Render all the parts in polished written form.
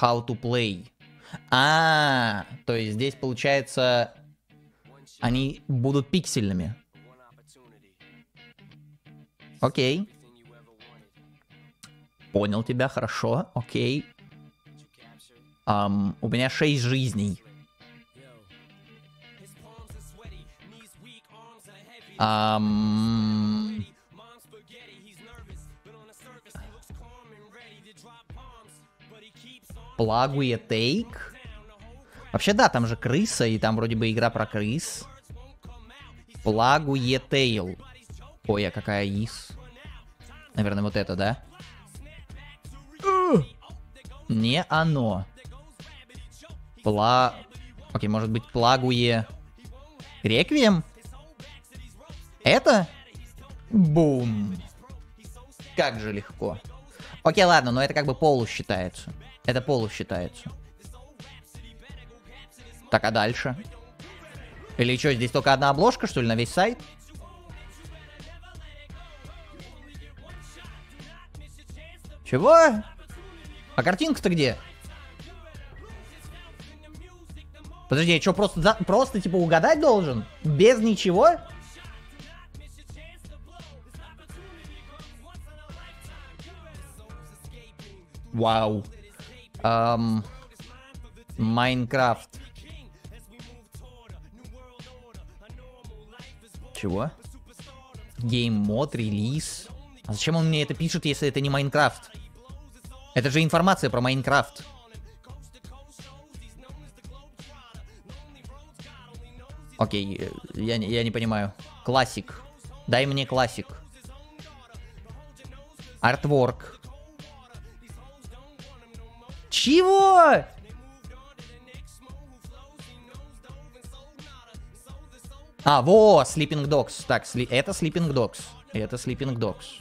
How to play. То есть здесь получается они будут пиксельными. Окей. Понял тебя, хорошо, окей. У меня 6 жизней. Плагу и тейк. Вообще, да, там же крыса, и там вроде бы игра про крыс. Плагу е тейл. Ой, а какая из? Наверное, вот это, да? Не оно. Окей, может быть, Плагу е Реквием? Это? Бум. Как же легко. Окей, ладно, но это как бы полу считается. Это полу считается. Так, а дальше? Или что, здесь только одна обложка, что ли, на весь сайт? Чего? А картинка-то где? Подожди, я что, просто типа угадать должен? Без ничего? Вау. Майнкрафт. Чего? Гейм-мод, релиз. А зачем он мне это пишет, если это не Майнкрафт? Это же информация про Майнкрафт. Окей, я не понимаю. Классик. Дай мне классик. Артворк. Чего? Во, Sleeping Dogs. Так, это Sleeping Dogs. Это Sleeping Dogs.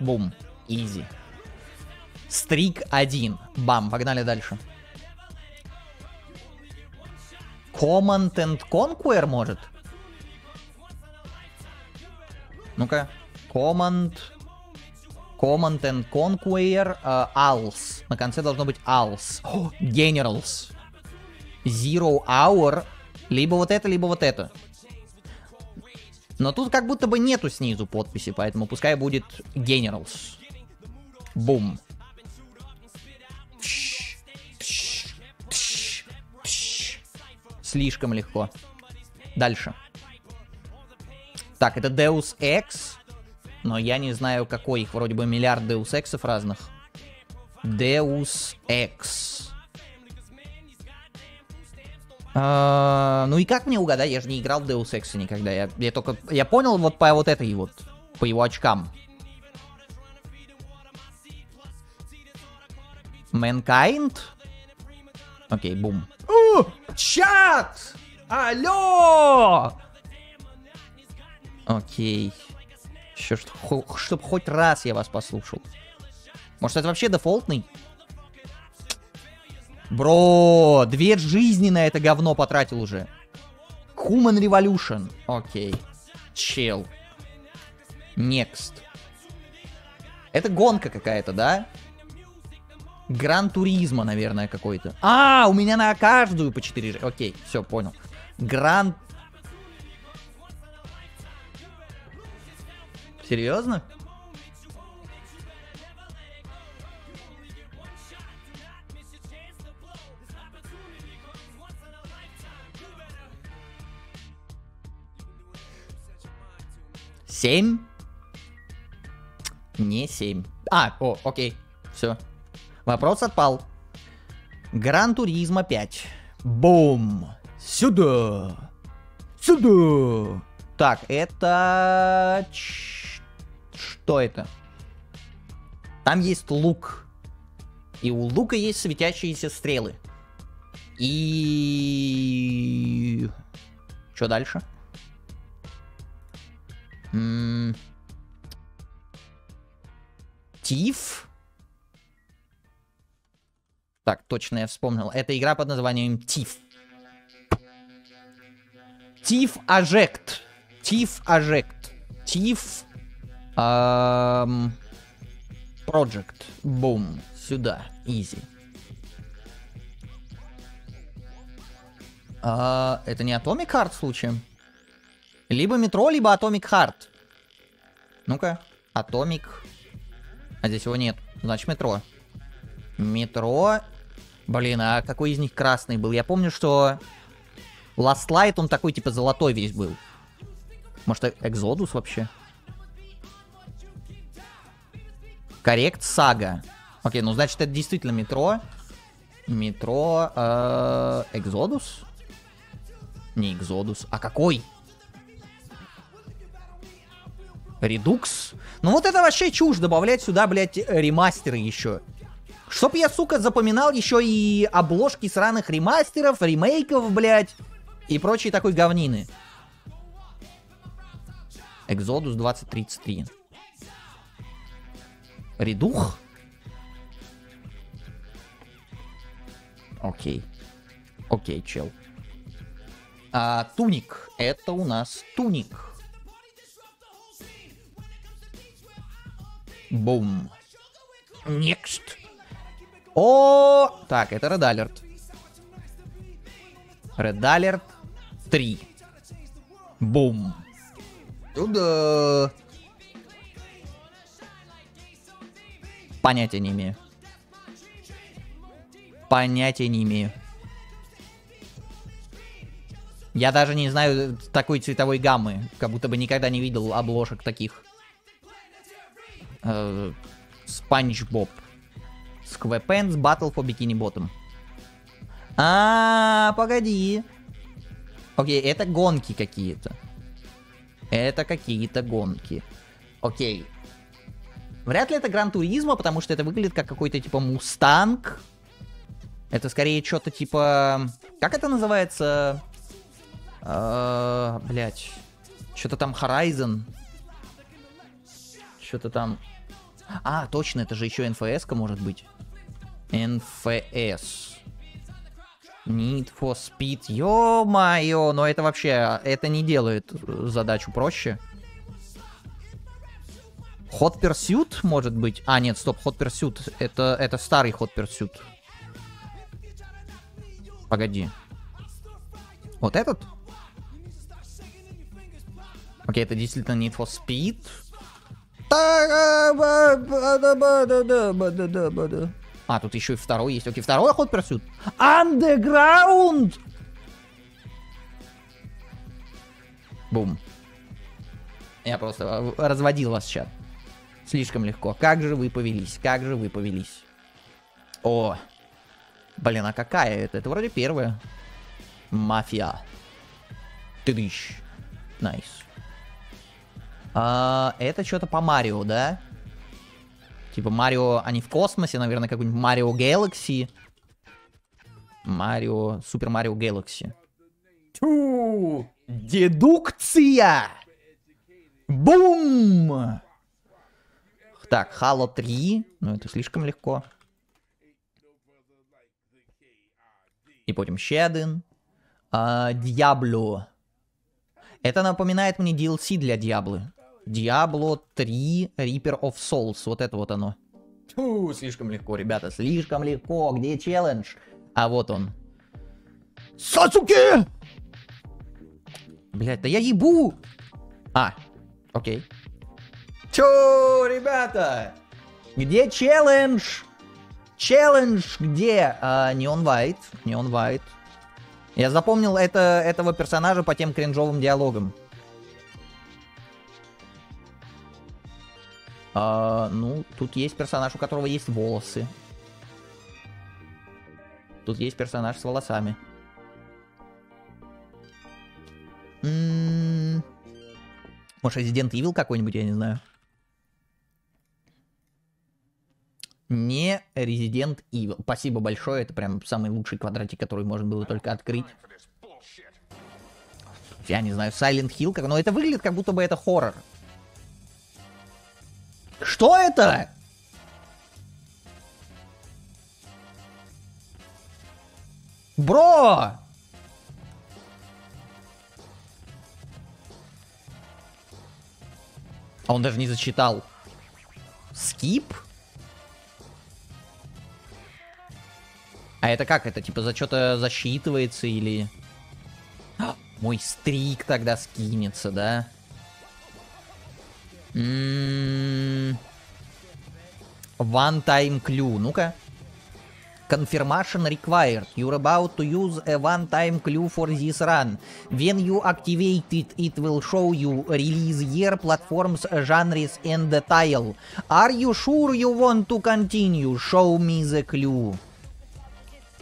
Бум. Изи. Стрик 1. Бам. Погнали дальше. Command and Conquer, может? Ну-ка. Command and Conquer Als. На конце должно быть Als. Generals. Zero Hour. Либо вот это, либо вот это. Но тут как будто бы нету снизу подписи, поэтому пускай будет Generals. Бум. Слишком легко. Дальше. Так, это Deus Ex. Но я не знаю, какой их. Вроде бы миллиард Deus Ex'ов разных. Deus Ex. Ну и как мне угадать? Я же не играл в Deus Ex'а никогда. Я понял вот по вот этой вот. По его очкам. Mankind? Окей, бум. Чат! Алло! Окей. Еще чтоб хоть раз я вас послушал. Может, это вообще дефолтный? Бро, 2 жизни на это говно потратил уже. Human Revolution. Окей. Чел. Next. Это гонка какая-то, да? Grand Turismo, наверное, какой-то. У меня на каждую по 4 же. Окей, все, понял. Grand... Серьезно? Семь? Не 7. Окей, все. Вопрос отпал. Гран Туризмо 5. Бум. Сюда. Сюда. Так, это... Что это? Там есть лук. И у лука есть светящиеся стрелы. И... Что дальше? Тиф? Так, точно я вспомнил. Это игра под названием Thief. Thief Aject. Thief Aject. Thief Project. Бум. Сюда. Изи. Это не Atomic Heart в случае? Либо метро, либо Atomic Heart. Ну-ка. Atomic. А здесь его нет. Значит, метро. Метро. Блин, а какой из них красный был? Я помню, что Last Light, он такой, типа, золотой весь был. Может, Экзодус вообще? Коррект, Сага. Окей, ну, значит, это действительно метро. Метро. Экзодус? Не Экзодус. А какой? Редукс? Ну, вот это вообще чушь, добавлять сюда, блядь, ремастеры еще. Чтоб я, сука, запоминал еще и обложки сраных ремастеров, ремейков, блядь, и прочей такой говнины. Экзодус 2033. Редух? Окей. Окей, чел. А, туник. Это у нас туник. Бум. Next. О, так, это Red Alert. Red Alert 3. Бум. Туда. Понятия не имею. Понятия не имею. Я даже не знаю такой цветовой гаммы. Как будто бы никогда не видел обложек таких. SpongeBob SquarePants Battle for Bikini Bottom. А, погоди. Окей, это гонки какие-то. Это какие-то гонки. Окей. Вряд ли это Grand Turismo, потому что это выглядит как какой-то типа Мустанг. Это скорее что-то типа... Как это называется? Блять. Что-то там Horizon. Что-то там... А, точно, это же еще НФС-ка может быть. НФС. Need for Speed. Ё-моё, но это вообще... Это не делает задачу проще. Hot Pursuit, может быть? А, нет, стоп, Hot Pursuit. Это старый Hot Pursuit. Погоди. Вот этот? Окей, это действительно Need for Speed. А, тут еще и второй есть. Окей, второй Hot Pursuit. Underground! Бум. Я просто разводил вас сейчас. Слишком легко. Как же вы повелись? Как же вы повелись? О. Блин, а какая это? Это вроде первая. Мафия. Тыдыщ. Найс. Это что-то по Марио, да? Типа Марио, они в космосе, наверное, какой-нибудь Марио Galaxy. Марио, Супер Марио Galaxy. Ту! Дедукция! Бум! Так, Halo 3. Ну, это слишком легко. И потом еще один. Diablo. Это напоминает мне DLC для Диаблы. Diablo 3 Reaper of Souls. Вот это вот оно. Фу, слишком легко, ребята. Слишком легко. Где челлендж? А вот он. Сасуки! Блять, да я ебу! А, окей. Чё, ребята? Где челлендж? Челлендж где? Neon White. Neon White. Я запомнил этого персонажа по тем кринжовым диалогам. Ну, тут есть персонаж, у которого есть волосы. Тут есть персонаж с волосами. Может, Resident Evil какой-нибудь, я не знаю. Не Resident Evil. Спасибо большое, это прям самый лучший квадратик, который можно было только открыть. Я не знаю, Silent Hill, но это выглядит, как будто бы это хоррор. Что это? Бро! А он даже не зачитал. Скип? А это как? Это типа за что-то засчитывается или... Мой стрик тогда скинется, да? One time clue. Ну-ка. Confirmation required. You're about to use a one-time clue for this run. When you activate it, it will show you release year, platforms, genres, and the tile. Are you sure you want to continue? Show me the clue.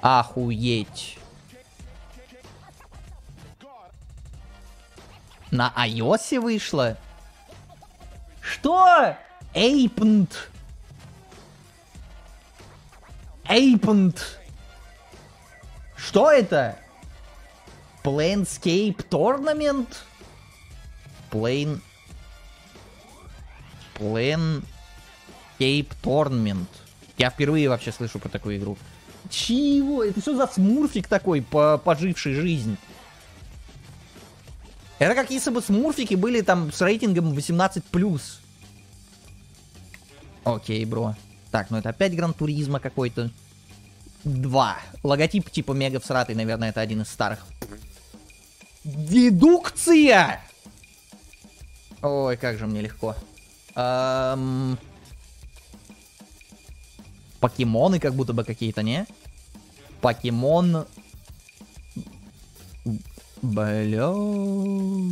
Охуеть. На iOS вышло? Что? Эйпнт. Эйпент. Что это? Planescape Torment? Planescape Torment. Я впервые вообще слышу про такую игру. Чего? Это что за смурфик такой, поживший жизнь? Это как если бы смурфики были там с рейтингом 18+. Окей, бро. Так, ну это опять Grand Turismo какой-то. 2. Логотип типа мега всратый, наверное, это один из старых. Дедукция! Ой, как же мне легко. Покемоны как будто бы какие-то, не? Покемон... Блю.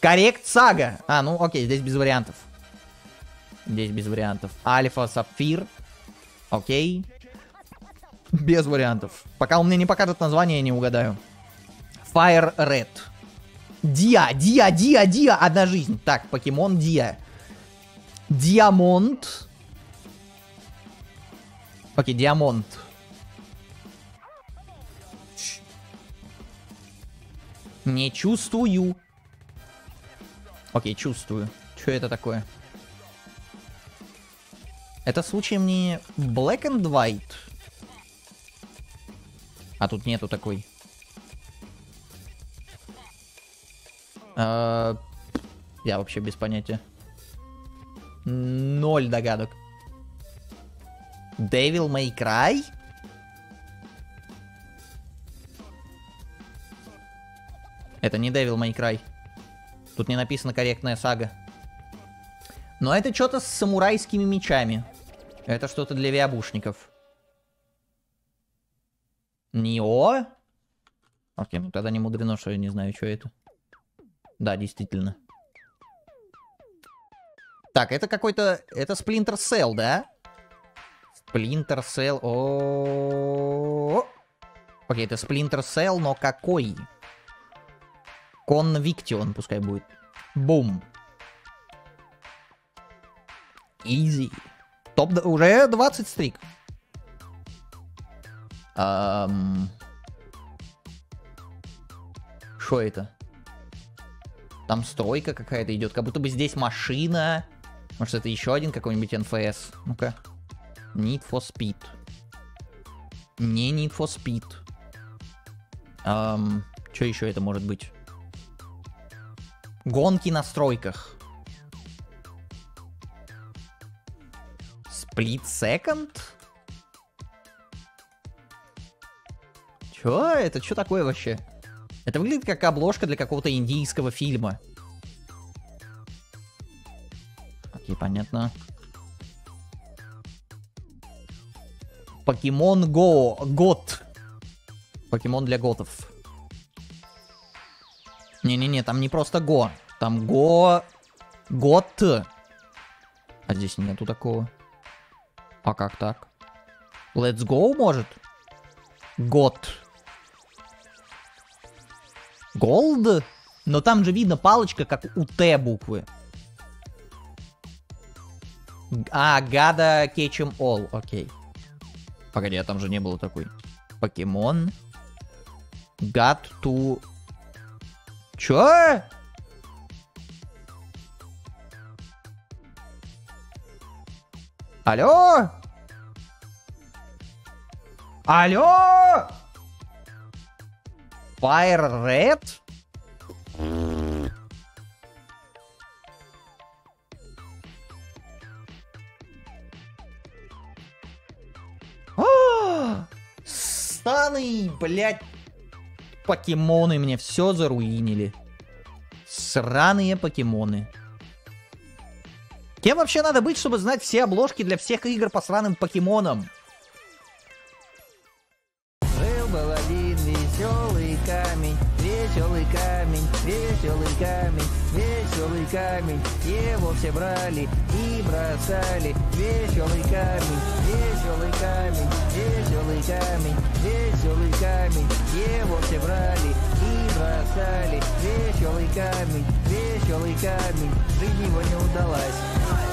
Коррект сага. А, ну окей, здесь без вариантов. Здесь без вариантов. Альфа, Сапфир. Окей. Без вариантов. Пока он мне не покажет название, я не угадаю. Fire Red. Диа. Одна жизнь. Так, покемон Диа. Диамонт. Окей, Диамонт. Не чувствую. Окей, чувствую. Что это такое? Это случаем не Black and White? А тут нету такой. Я вообще без понятия. 0 догадок. Devil May Cry? Это не Devil May Cry. Тут не написана корректная сага. Но это что-то с самурайскими мечами. Это что-то для виабушников. Нио? Окей, ну тогда не мудрено, что я не знаю, что это. Да, действительно. Так, это какой-то... Это Splinter Cell, да? Splinter Cell... О-о-о-о-о. Окей, это Splinter Cell, но какой? Conviction, пускай будет. Бум. Изи. Топ... Уже 20 стрик. Что это? Там стройка какая-то идет. Как будто бы здесь машина. Может, это еще один какой-нибудь НФС. Ну-ка. Need for Speed. Не Need for Speed. Что еще это может быть? Гонки на стройках. Split Second? Чё? Это чё такое вообще? Это выглядит как обложка для какого-то индийского фильма. Окей, понятно. Pokemon Go. Гот. Покемон для готов. Не-не-не, там не просто Го. Там Го... Гот. А здесь нету такого. А как так? Let's go, может? Год. Голд? Но там же видно палочка, как у Т буквы. А, гада catch em all. Окей. Погоди, а там же не было такой. Покемон. God to... Чё? Алло? Алло? Fire Red? Дагестана и, блядь, покемоны мне все заруинили. Сраные покемоны. Кем вообще надо быть, чтобы знать все обложки для всех игр по сраным покемонам? Жил-был один веселый камень, веселый камень, веселый камень, веселый камень. Его все брали и бросали. Веселый камень, веселый камень, веселый камень, веселый камень. Его все брали и бросали. Веселый камень, веселый камень. Жизнь его не удалась.